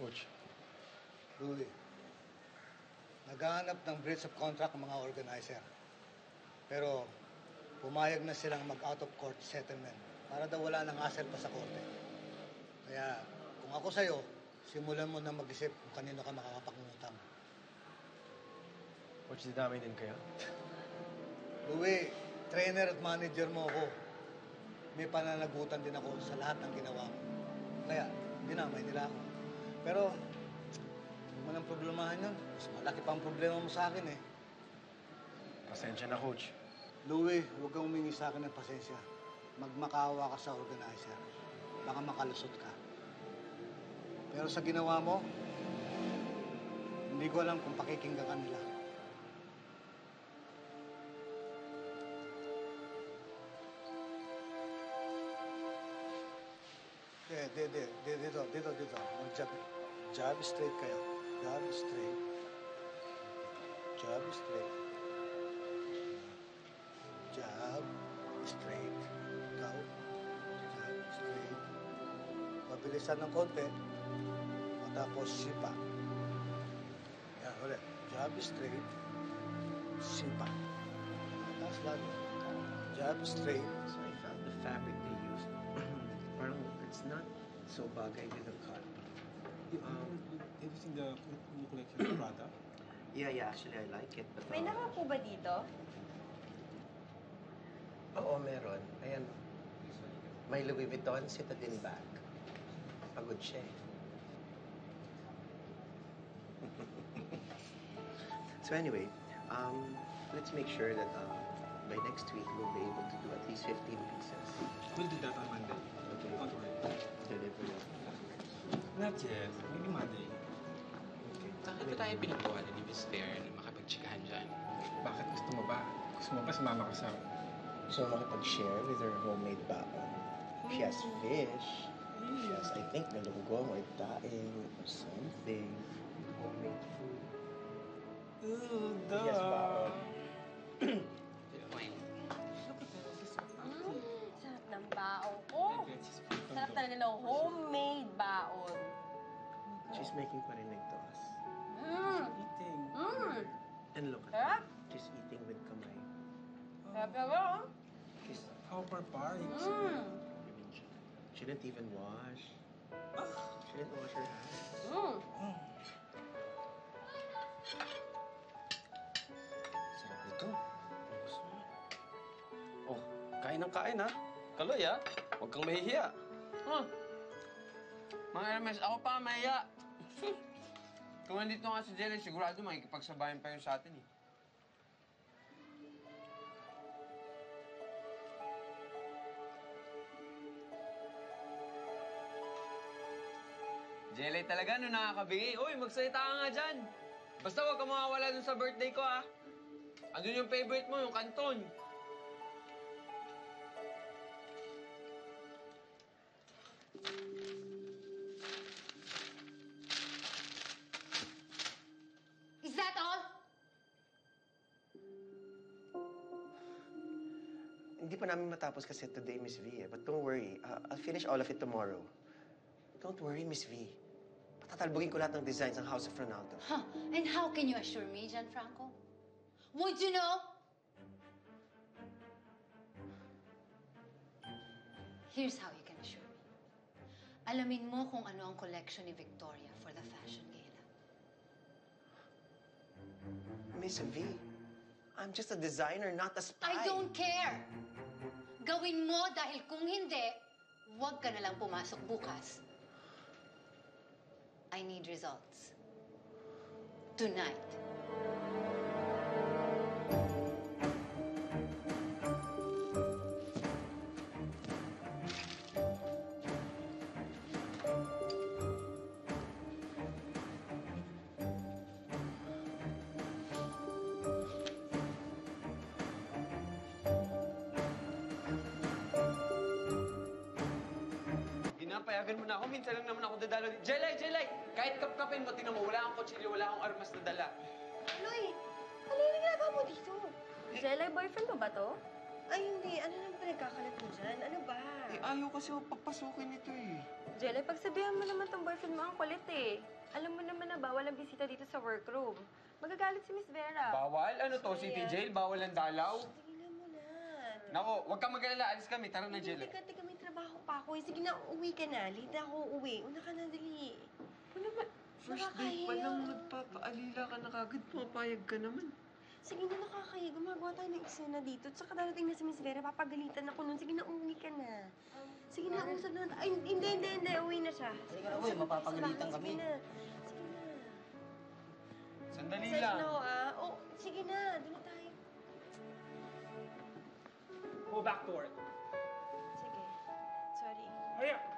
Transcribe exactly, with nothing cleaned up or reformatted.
Coach. Louis, naghahanap ng breach of contract ng mga organizer. Pero pumayag na silang mag-out of court settlement para daw wala ng hassle pa sa korte. Kaya kung ako sa'yo, simulan mo na mag-isip kung kanino ka makakapangutang. Coach, di namin din kayo? Louis, trainer at manager mo ako. May pananagutan din ako sa lahat ng ginawa ko. Kaya, dinamay nila ako. Pero, huwag mo nang problemahan yun. Mas malaki pang problema mo sa akin eh. Pasensya na, Coach. Louis, huwag kang humingi sa akin ng pasensya. Magmakawa ka sa organizer. Baka makalusot ka. Pero sa ginawa mo, hindi ko alam kung pakikinggan ka nila. Eh, di, di, di, dito, dito, dito. Mag-jab. Jab straight kayo. Jab straight. Jab straight. Jab straight. Ikaw. Jab straight. Pabilisan ng konti. Matapos sipa. Yan, ulit. Jab straight. Sipa. Matas lagi. Jab straight. So I found the fabric they used. Parang it's not so bagay with the car. Have you seen the new collection of Prada? Yeah, yeah, actually I like it. But, uh, may naka po ba dito? Oo, meron. Ayan. May Louis Vuitton citadin bag. Pagod siya eh. So anyway, um, let's make sure that um, by next week we'll be able to do at least fifteen pieces. We'll do that on Monday. Okay. Deliver it. Not yet. Maybe Monday. Okay. Bakit ba tayo pinagawa ni Miss Vera na makapag-chikahan dyan? Bakit gusto mo ba? Gusto mo ba sumama ka sa... Gusto mo makapag-share with her homemade baka? She has fish. She has, I think, galunggong or daing or something. Homemade food. Ooh, duh. Yes, baka. Baon. Oh! Sarap talaga ng homemade baon. She's making parinig to us. Mm. She's eating. Mm. And look at her. She's eating with kamay. Sarap talaga, oh. She's over barbaric. Mm. She didn't even wash. She didn't wash her hands. Mm. Sarap ito. Oh, kain ng kain, ha? Kaloy, ha? Huwag kang mahihiya. Huh? Mga Hermes, ako pa mahiya. Kung nandito nga si Gelai, sigurado makikipagsabayan pa yun sa atin, eh. Gelai talaga, no nakakabigay. Uy, magsalita ka nga dyan. Basta huwag kang makawala dun sa birthday ko, ha? Andun yung favorite mo, yung Canton. Is that all? Hindi pa namin matapos kasi today, Miss V. Eh. But don't worry, uh, I'll finish all of it tomorrow. Don't worry, Miss V. Patatalbogin ko lahat ng designs ng House of Ronaldo. Huh. And how can you assure me, Gianfranco? Would you know? Here's how you can assure me. Alamin mo kung ano ang collection ni Victoria for the fashion gala. Miss V, I'm just a designer, not a spy. I don't care! Gawin mo dahil kung hindi, huwag ka nalang pumasok bukas. I need results. Tonight. Payagan mo na ako. Minsan lang naman ako dadalo. Gelai! Gelai! Kahit kapkapin mo, tingnan mo, wala akong kutsilyo, wala akong armas na dala. Louis, ano yung nagagawa mo dito? Eh, Gelai, boyfriend mo ba to? Ay, hindi. Ano naman pinagkakalat mo dyan? Ano ba? Eh, ayaw kasi ako papasukin ito eh. Gelai, pagsabihan mo naman itong boyfriend mo ang kulit eh. Alam mo naman na bawal ang bisita dito sa workroom. Magagalit si Miss Vera. Bawal? Ano to? City Jail? Bawal ang dalaw? Tignan mo na. Nako, huwag kang mag-alala. Alis kami. Tara na, Gelai. Teka, teka. May trabaho pa ako. Sige na, uwi ka na. Late na ako uwi. Una ka na, dali. Ano naman? First date pa lang. Magpapaalila ka na kagad. Pumapayag ka naman. Sige na, nakakaya. Gumagawa tayo ng eksena dito. Tsaka darating na si Miss Vera, papagalitan ako nun. Sige na, uwi ka na. Sige na, usap na. Ay, hindi, hindi, hindi. Uwi na siya. Sige na, uwi. Mapapagalitan kami. Sige na. Sige na. Sandali lang. Sige na ako, ah. Oh, sige na. Doon na tayo. Go back to work. Sige. Sorry. Hurry up!